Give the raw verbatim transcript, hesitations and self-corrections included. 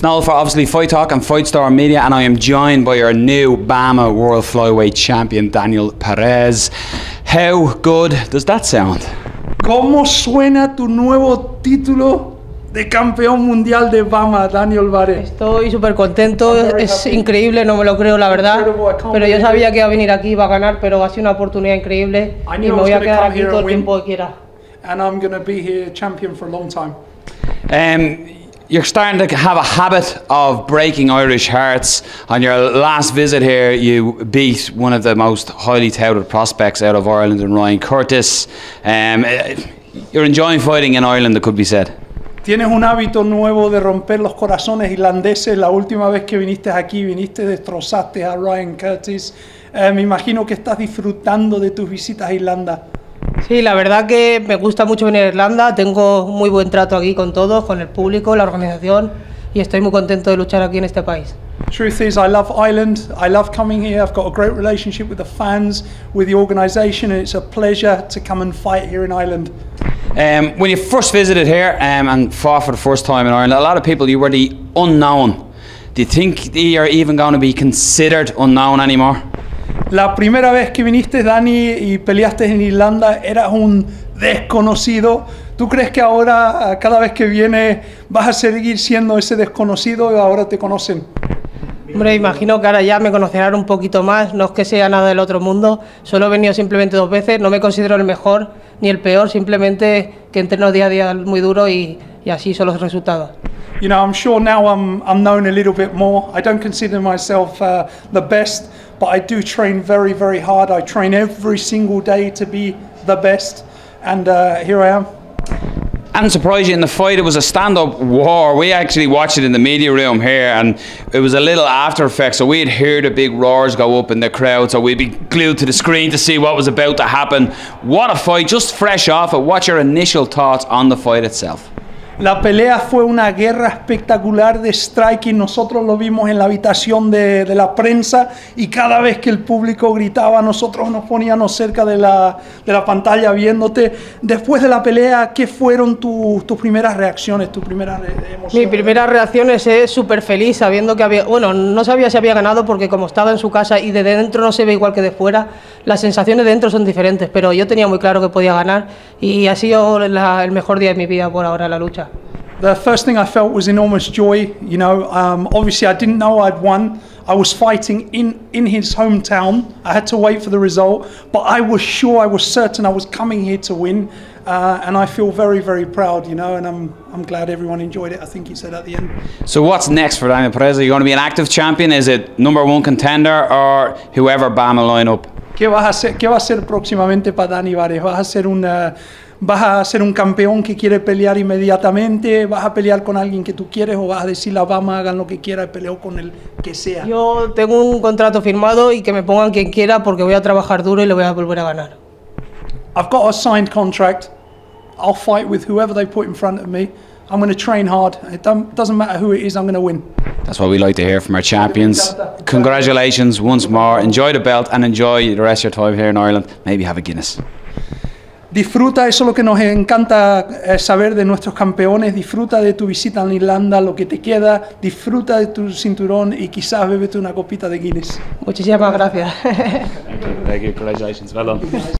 Noel for obviously Fight Talk and Fight Star Media, and I am joined by your new B A M A World Flyweight Champion, Daniel Barez. How good does that sound? ¿Cómo suena tu nuevo título de campeón mundial de B A M A, Daniel Barez? Estoy súper contento, es increíble, no me lo creo la verdad, pero yo sabía que iba a venir aquí, iba a ganar, pero ha sido una oportunidad increíble y me voy a quedar aquí todo el tiempo que quiera. And I'm going to be here champion for a long time. Um, You're starting to have a habit of breaking Irish hearts. On your last visit here, you beat one of the most highly touted prospects out of Ireland in Ryan Curtis. Um, you're enjoying fighting in Ireland, it could be said. Tienes un hábito nuevo de romper los corazones irlandeses. La última vez que viniste aquí, viniste, destrozaste a Ryan Curtis. Eh, me imagino que estás disfrutando de tus visitas a Irlanda. Sí, la verdad que me gusta mucho venir a Irlanda, tengo muy buen trato aquí con todos, con el público, la organización, y estoy muy contento de luchar aquí en este país. Truth is, I love Ireland. I love coming here. I've got a great relationship with the fans, with the organisation, and it's a pleasure to come and fight here in Ireland. Um, when you first visited here um, and fought for the first time in Ireland, a lot of people, you were the unknown. Do you think you're even going to be considered unknown anymore? La primera vez que viniste, Dani, y peleaste en Irlanda, eras un desconocido. ¿Tú crees que ahora, cada vez que vienes, vas a seguir siendo ese desconocido y ahora te conocen? Hombre, imagino que ahora ya me conocerán un poquito más. No es que sea nada del otro mundo. Solo he venido simplemente dos veces. No me considero el mejor ni el peor. Simplemente que entreno día a día muy duro y, y así son los resultados. You know, I'm sure now I'm, I'm known a little bit more. I don't consider myself uh, the best, but I do train very, very hard. I train every single day to be the best, and uh, here I am. And surprisingly, in the fight, it was a stand-up war. We actually watched it in the media room here, and it was a little after effect, so we'd hear the big roars go up in the crowd, so we'd be glued to the screen to see what was about to happen. What a fight, just fresh off it. What's your initial thoughts on the fight itself? La pelea fue una guerra espectacular de striking. Nosotros lo vimos en la habitación de, de la prensa y cada vez que el público gritaba, nosotros nos poníamos cerca de la, de la pantalla viéndote. Después de la pelea, ¿qué fueron tu, tus primeras reacciones, tus primeras emociones? Mi primera reacción es súper feliz, sabiendo que había... Bueno, no sabía si había ganado porque como estaba en su casa y desde dentro no se ve igual que de fuera, las sensaciones de dentro son diferentes, pero yo tenía muy claro que podía ganar y ha sido la, el mejor día de mi vida por ahora la lucha. The first thing I felt was enormous joy. You know, um, obviously I didn't know I'd won. I was fighting in, in his hometown. I had to wait for the result, but I was sure, I was certain I was coming here to win. Uh, and I feel very, very proud, you know, and I'm, I'm glad everyone enjoyed it, I think he said at the end. So what's next for Daniel Barez? Are you going to be an active champion? Is it number one contender or whoever B A M A line up? ¿Qué vas a hacer? ¿Qué va a ser próximamente para Dani Barez? ¿Vas a ser una, vas a ser un campeón que quiere pelear inmediatamente? ¿Vas a pelear con alguien que tú quieres o vas a decirle a Bama hagan lo que quiera y peleo con el que sea? Yo tengo un contrato firmado y que me pongan quien quiera porque voy a trabajar duro y lo voy a volver a ganar. I've got a signed contract. I'll fight with whoever they put in front of me. I'm going to train hard. It doesn't matter who it is, I'm going to win. That's what we like to hear from our champions. Congratulations once more. Enjoy the belt and enjoy the rest of your time here in Ireland. Maybe have a Guinness. Disfruta, eso es lo que nos encanta saber de nuestros campeones. Disfruta de tu visita en Irlanda, lo que te queda. Disfruta de tu cinturón y quizás bébete una copita de Guinness. Muchísimas gracias. Thank you. Thank you. Congratulations. Well done.